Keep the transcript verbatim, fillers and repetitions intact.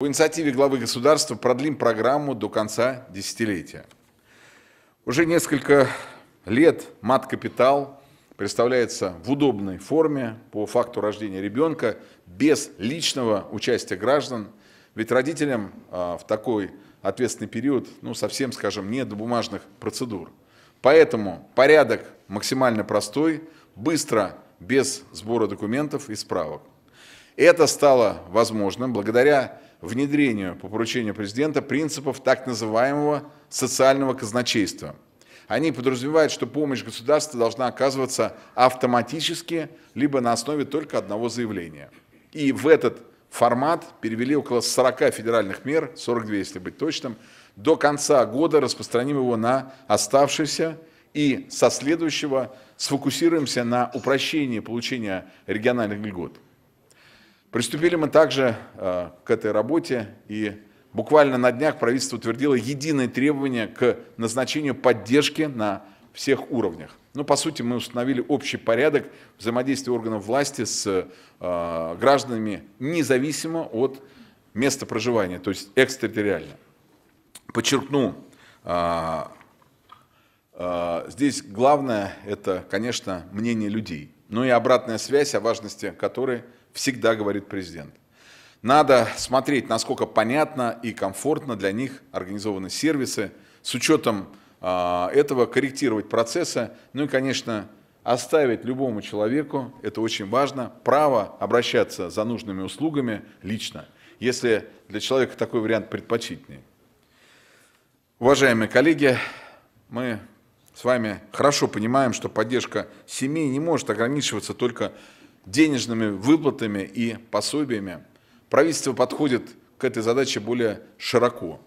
По инициативе главы государства продлим программу до конца десятилетия. Уже несколько лет мат-капитал представляется в удобной форме по факту рождения ребенка без личного участия граждан, ведь родителям в такой ответственный период ну, совсем, скажем, не до бумажных процедур. Поэтому порядок максимально простой, быстро, без сбора документов и справок. Это стало возможным благодаря внедрению по поручению президента принципов так называемого социального казначейства. Они подразумевают, что помощь государства должна оказываться автоматически, либо на основе только одного заявления. И в этот формат перевели около сорока федеральных мер, сорок две, если быть точным, до конца года распространим его на оставшиеся и со следующего сфокусируемся на упрощении получения региональных льгот. Приступили мы также э, к этой работе, и буквально на днях правительство утвердило единые требования к назначению поддержки на всех уровнях. Ну, по сути, мы установили общий порядок взаимодействия органов власти с э, гражданами независимо от места проживания, то есть экстерриториально. Подчеркну, э, э, здесь главное – это, конечно, мнение людей, но и обратная связь, о важности которой всегда говорит президент. Надо смотреть, насколько понятно и комфортно для них организованы сервисы, с учетом э, этого корректировать процессы, ну и, конечно, оставить любому человеку, это очень важно, право обращаться за нужными услугами лично, если для человека такой вариант предпочтительнее. Уважаемые коллеги, мы с вами хорошо понимаем, что поддержка семей не может ограничиваться только денежными выплатами и пособиями. Правительство подходит к этой задаче более широко.